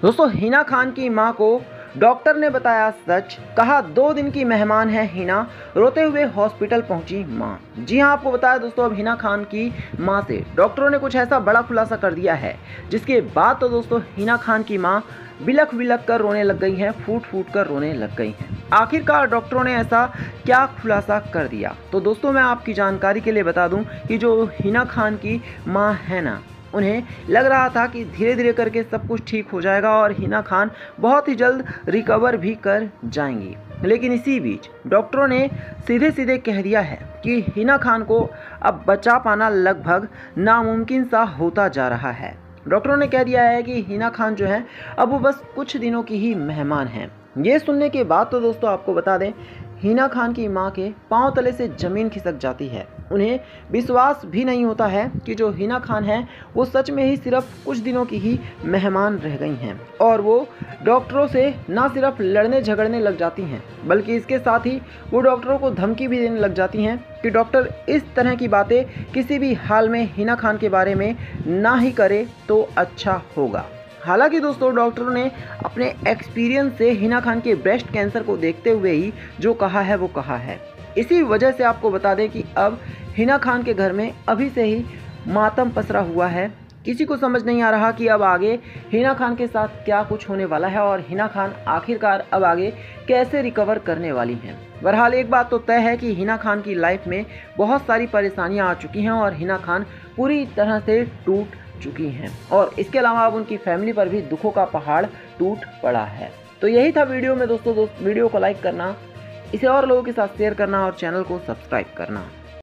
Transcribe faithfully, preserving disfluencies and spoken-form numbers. दोस्तों हिना खान की मां को डॉक्टर ने बताया सच, कहा दो दिन की मेहमान है हिना, रोते हुए हॉस्पिटल पहुंची मां। जी हां, आपको बताया दोस्तों अब हिना खान की मां से डॉक्टरों ने कुछ ऐसा बड़ा खुलासा कर दिया है जिसके बाद तो दोस्तों हिना खान की मां बिलख बिलख कर रोने लग गई हैं, फूट फूट कर रोने लग गई हैं। आखिरकार डॉक्टरों ने ऐसा क्या खुलासा कर दिया, तो दोस्तों मैं आपकी जानकारी के लिए बता दूं कि जो हिना खान की मां है ना, उन्हें लग रहा था कि धीरे धीरे करके सब कुछ ठीक हो जाएगा और हिना खान बहुत ही जल्द रिकवर भी कर जाएंगी, लेकिन इसी बीच डॉक्टरों ने सीधे सीधे कह दिया है कि हिना खान को अब बचा पाना लगभग नामुमकिन सा होता जा रहा है। डॉक्टरों ने कह दिया है कि हिना खान जो है अब वो बस कुछ दिनों की ही मेहमान हैं। ये सुनने के बाद तो दोस्तों आपको बता दें हिना खान की मां के पांव तले से ज़मीन खिसक जाती है। उन्हें विश्वास भी नहीं होता है कि जो हिना खान हैं वो सच में ही सिर्फ कुछ दिनों की ही मेहमान रह गई हैं और वो डॉक्टरों से ना सिर्फ लड़ने झगड़ने लग जाती हैं बल्कि इसके साथ ही वो डॉक्टरों को धमकी भी देने लग जाती हैं कि डॉक्टर इस तरह की बातें किसी भी हाल में हिना खान के बारे में ना ही करे तो अच्छा होगा। हालांकि दोस्तों डॉक्टरों ने अपने एक्सपीरियंस से हिना खान के ब्रेस्ट कैंसर को देखते हुए ही जो कहा है वो कहा है। इसी वजह से आपको बता दें कि अब हिना खान के घर में अभी से ही मातम पसरा हुआ है। किसी को समझ नहीं आ रहा कि अब आगे हिना खान के साथ क्या कुछ होने वाला है और हिना खान आखिरकार अब आगे कैसे रिकवर करने वाली हैं। बहरहाल एक बात तो तय है कि हिना खान की लाइफ में बहुत सारी परेशानियां आ चुकी हैं और हिना खान पूरी तरह से टूट चुकी हैं और इसके अलावा अब उनकी फैमिली पर भी दुखों का पहाड़ टूट पड़ा है। तो यही था वीडियो में दोस्तों, दोस्त वीडियो को लाइक करना, इसे और लोगों के साथ शेयर करना और चैनल को सब्सक्राइब करना।